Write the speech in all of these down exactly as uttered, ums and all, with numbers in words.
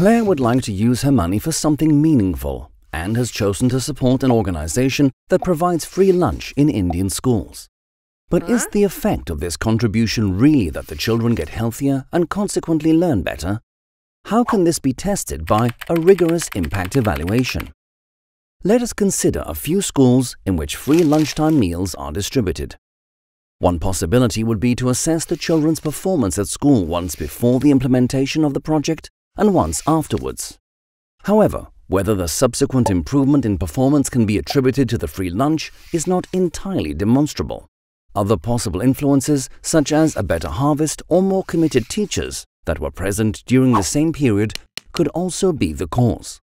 Claire would like to use her money for something meaningful and has chosen to support an organization that provides free lunch in Indian schools. But is the effect of this contribution really that the children get healthier and consequently learn better? How can this be tested by a rigorous impact evaluation? Let us consider a few schools in which free lunchtime meals are distributed. One possibility would be to assess the children's performance at school once before the implementation of the project and once afterwards. However, whether the subsequent improvement in performance can be attributed to the free lunch is not entirely demonstrable. Other possible influences, such as a better harvest or more committed teachers that were present during the same period, could also be the cause.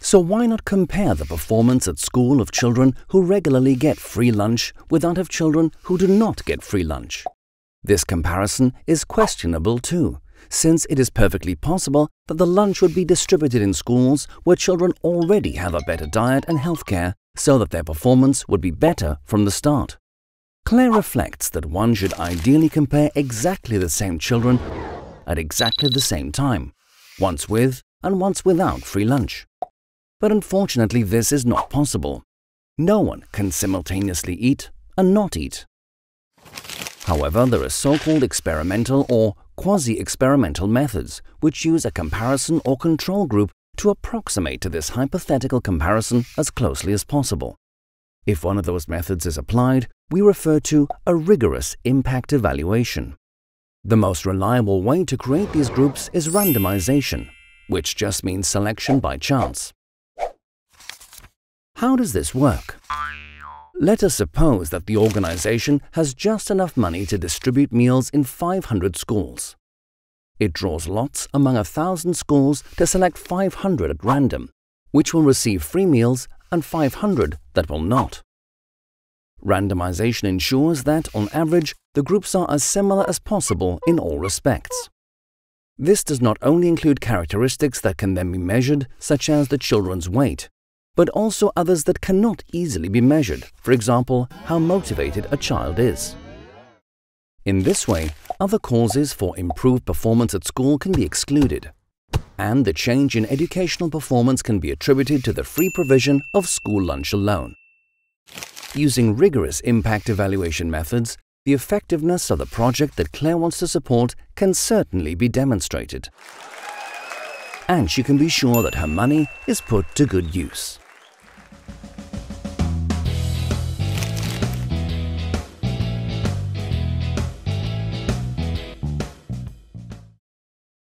So why not compare the performance at school of children who regularly get free lunch with that of children who do not get free lunch? This comparison is questionable too, since it is perfectly possible that the lunch would be distributed in schools where children already have a better diet and healthcare, so that their performance would be better from the start. Claire reflects that one should ideally compare exactly the same children at exactly the same time, once with and once without free lunch. But unfortunately, this is not possible. No one can simultaneously eat and not eat. However, there are so-called experimental or quasi-experimental methods which use a comparison or control group to approximate to this hypothetical comparison as closely as possible. If one of those methods is applied, we refer to a rigorous impact evaluation. The most reliable way to create these groups is randomization, which just means selection by chance. How does this work? Let us suppose that the organization has just enough money to distribute meals in five hundred schools. It draws lots among a thousand schools to select five hundred at random, which will receive free meals and five hundred that will not. Randomization ensures that, on average, the groups are as similar as possible in all respects. This does not only include characteristics that can then be measured, such as the children's weight, but also others that cannot easily be measured, for example, how motivated a child is. In this way, other causes for improved performance at school can be excluded, and the change in educational performance can be attributed to the free provision of school lunch alone. Using rigorous impact evaluation methods, the effectiveness of the project that Claire wants to support can certainly be demonstrated, and she can be sure that her money is put to good use.